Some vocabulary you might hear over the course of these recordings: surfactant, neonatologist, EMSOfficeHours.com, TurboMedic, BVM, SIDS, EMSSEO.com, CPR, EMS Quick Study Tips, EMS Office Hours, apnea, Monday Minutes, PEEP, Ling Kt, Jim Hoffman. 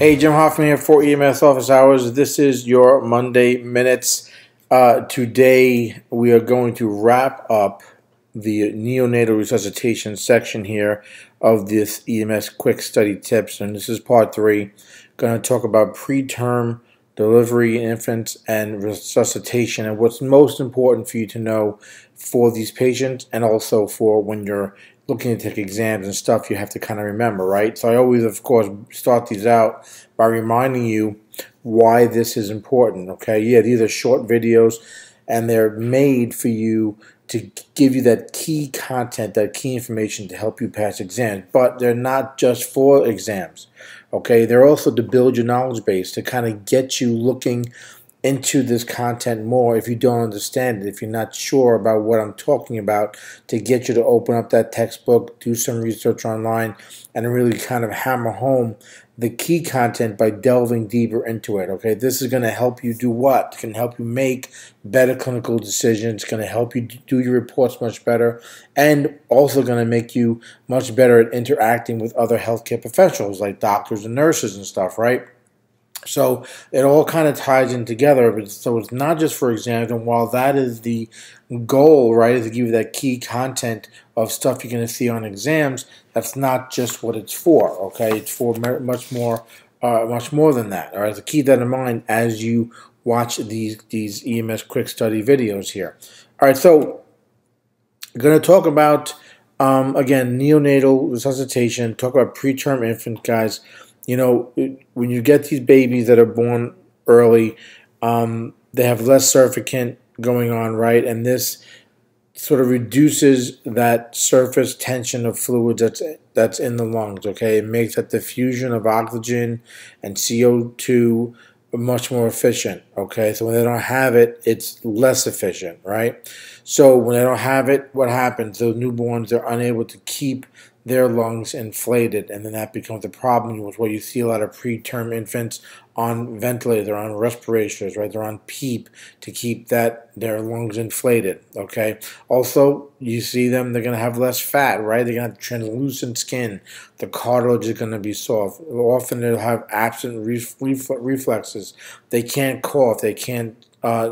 Hey, Jim Hoffman here for EMS Office Hours. This is your Monday Minutes. Today we are going to wrap up the neonatal resuscitation section here of this EMS Quick Study Tips, and this is part 3. Going to talk about preterm delivery in infants and resuscitation and what's most important for you to know for these patients, and also for when you're looking to take exams and stuff, you have to kind of remember, right? So I always, of course, start these out by reminding you why this is important, okay? Yeah, these are short videos, and they're made for you to give you that key content, that key information to help you pass exams. But they're not just for exams, okay? They're also to build your knowledge base, to kind of get you looking into this content more if you don't understand it, if you're not sure about what I'm talking about, to get you to open up that textbook, do some research online, and really kind of hammer home the key content by delving deeper into it, okay? This is going to help you do what? It can help you make better clinical decisions, it's going to help you do your reports much better, and also going to make you much better at interacting with other healthcare professionals like doctors and nurses and stuff, right? So it all kind of ties in together, so it's not just for exams, and while that is the goal, right, is to give you that key content of stuff you're going to see on exams, that's not just what it's for, okay? It's for much more than that, all right? So keep that in mind as you watch these EMS Quick Study videos here. All right, so I'm going to talk about, again, neonatal resuscitation, talk about preterm infant, guys. You know, when you get these babies that are born early, they have less surfactant going on, right? And this sort of reduces that surface tension of fluids that's in the lungs, okay? It makes that diffusion of oxygen and CO2 much more efficient, okay? So when they don't have it, it's less efficient, right? So when they don't have it, what happens? Those newborns, they're unable to keep their lungs inflated, and then that becomes a problem with what you see a lot of preterm infants on ventilators, they're on respirators, right? They're on PEEP to keep their lungs inflated, okay? Also, you see them, they're going to have less fat, right? They're going to have translucent skin. The cartilage is going to be soft. Often they'll have absent reflexes. They can't cough. They can't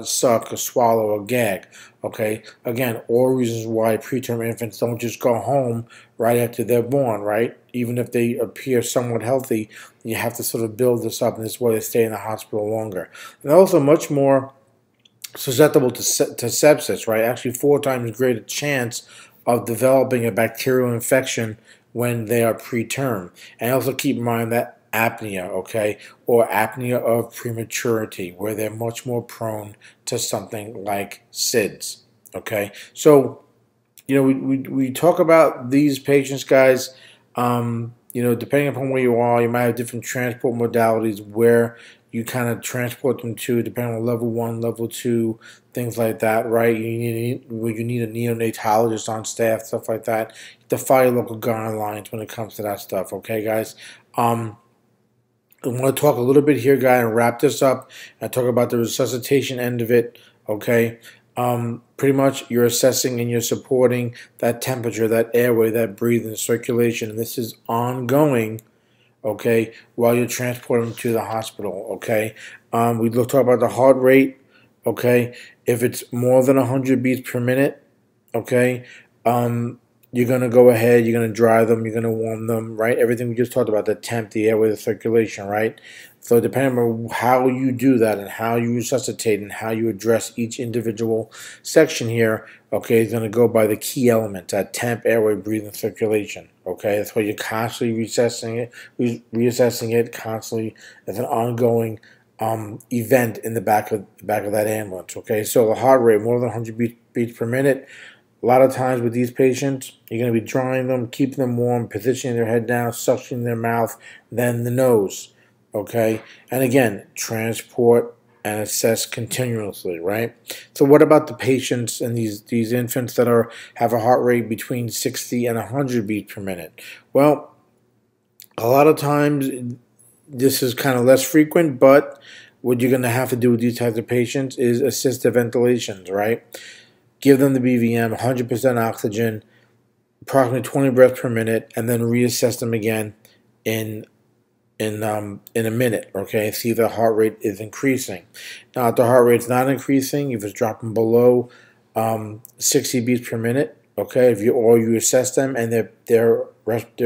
suck or swallow or gag, okay? Again, all reasons why preterm infants don't just go home right after they're born, right? Even if they appear somewhat healthy, you have to sort of build this up, and this is why they stay in the hospital longer. And they're also much more susceptible to sepsis, right? Actually, 4 times greater chance of developing a bacterial infection when they are preterm. And also keep in mind that apnea, okay, or apnea of prematurity, where they're much more prone to something like SIDS, okay? So, you know, we talk about these patients, guys, you know, depending upon where you are, you might have different transport modalities where you kind of transport them to, depending on level 1, level 2, things like that, right? You need a neonatologist on staff, stuff like that. You follow your local guidelines when it comes to that stuff, okay, guys? I want to talk a little bit here, guys, and wrap this up and talk about the resuscitation end of it, okay? Pretty much you're assessing and you're supporting that temperature, that airway, that breathing, circulation. This is ongoing, okay, while you're transporting them to the hospital, okay? We talk about the heart rate, okay? If it's more than 100 beats per minute, okay, you're going to go ahead, you're going to dry them, you're going to warm them, right? Everything we just talked about, the temp, the airway, the circulation, right? So depending on how you do that and how you resuscitate and how you address each individual section here, okay, is going to go by the key elements, that temp, airway, breathing, circulation, okay? That's why you're constantly reassessing it constantly as an ongoing event in the back of that ambulance, okay? So the heart rate, more than 100 beats per minute. A lot of times with these patients, you're going to be drying them, keeping them warm, positioning their head down, suctioning their mouth, then the nose, okay? And again, transport and assess continuously, right? So what about the patients and these infants that have a heart rate between 60 and 100 beats per minute? Well, a lot of times this is kind of less frequent, but what you're going to have to do with these types of patients is assist their ventilations, right? Give them the BVM, 100% oxygen, approximately 20 breaths per minute, and then reassess them again in in a minute, okay? See if the heart rate is increasing. Now, if the heart rate's not increasing, if it's dropping below 60 beats per minute, okay, if you or you assess them and their heart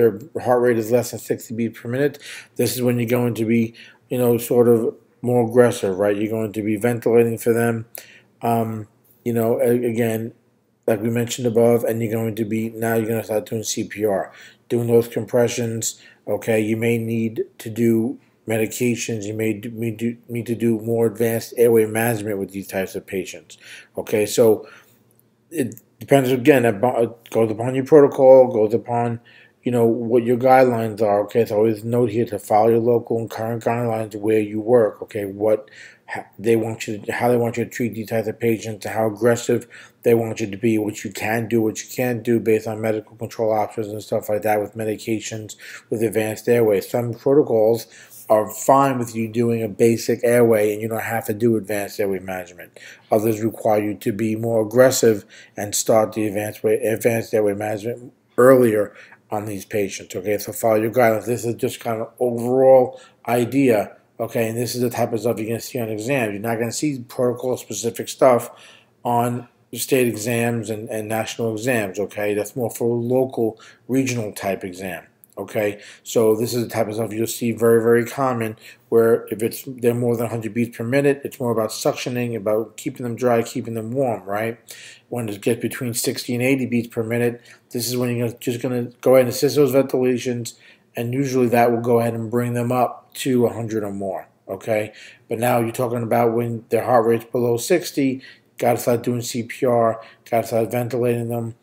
rate is less than 60 beats per minute, this is when you're going to be, you know, sort of more aggressive, right? You're going to be ventilating for them, you know, again, like we mentioned above, and you're going to be, now you're going to start doing CPR, doing those compressions, okay? You may need to do medications, you may need to do more advanced airway management with these types of patients, okay? So it depends, again, about, goes upon your protocol, goes upon, you know, what your guidelines are, okay? So always note here to follow your local and current guidelines where you work, okay? What they want you to, how they want you to treat these types of patients, how aggressive they want you to be, what you can do, what you can't do based on medical control options and stuff like that with medications, with advanced airways. Some protocols are fine with you doing a basic airway and you don't have to do advanced airway management. Others require you to be more aggressive and start the advanced airway management earlier on these patients, okay? So follow your guidelines. This is just kind of overall idea, okay? And this is the type of stuff you're going to see on exams. You're not going to see protocol-specific stuff on state exams and national exams, okay? That's more for a local, regional type exam. Okay, so this is the type of stuff you'll see very, very common, where if it's they're more than 100 beats per minute, it's more about suctioning, about keeping them dry, keeping them warm, right? When it gets between 60 and 80 beats per minute, this is when you're just going to go ahead and assist those ventilations, and usually that will go ahead and bring them up to 100 or more, okay? But now you're talking about when their heart rate's below 60, got to start doing CPR, got to start ventilating them,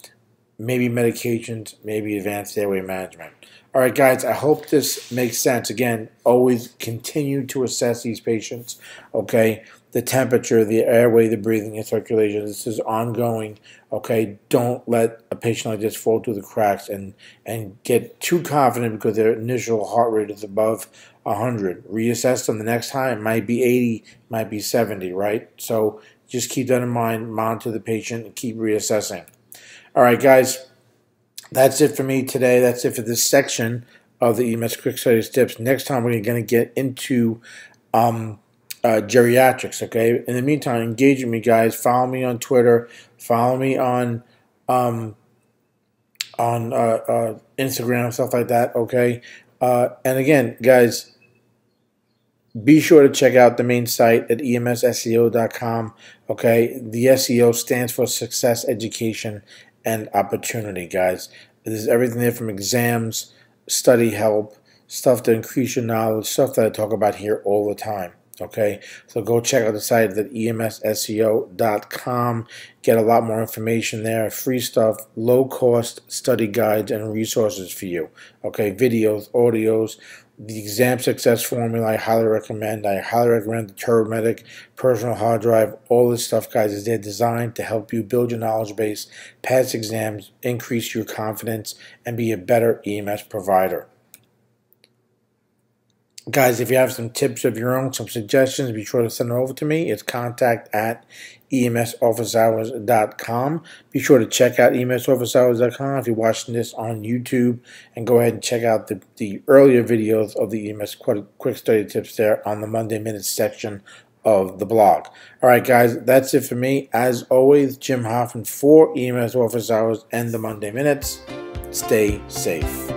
maybe medications, maybe advanced airway management. All right, guys, I hope this makes sense. Again, always continue to assess these patients, okay? The temperature, the airway, the breathing, and circulation, this is ongoing, okay? Don't let a patient like this fall through the cracks and get too confident because their initial heart rate is above 100. Reassess them the next time. It might be 80, might be 70, right? So just keep that in mind, monitor the patient, and keep reassessing. All right, guys. That's it for me today. That's it for this section of the EMS Quick Study Tips. Next time, we're going to get into geriatrics, okay? In the meantime, engage with me, guys. Follow me on Twitter. Follow me on Instagram, stuff like that, okay? And again, guys, be sure to check out the main site at EMSSEO.com, okay? The SEO stands for Success, Education, and Opportunity, guys. There's everything there from exams, study help, stuff to increase your knowledge, stuff that I talk about here all the time, okay? So go check out the site at EMSSEO.com. Get a lot more information there, free stuff, low-cost study guides and resources for you, okay? Videos, audios, the exam success formula I highly recommend. I highly recommend the TurboMedic, personal hard drive, all this stuff, guys, is there designed to help you build your knowledge base, pass exams, increase your confidence, and be a better EMS provider. Guys, if you have some tips of your own, some suggestions, be sure to send them over to me. It's contact@EMSOfficeHours.com. Be sure to check out EMSOfficeHours.com if you're watching this on YouTube, and go ahead and check out the earlier videos of the EMS Quick Study Tips there on the Monday Minutes section of the blog. All right, guys, that's it for me. As always, Jim Hoffman for EMS Office Hours and the Monday Minutes. Stay safe.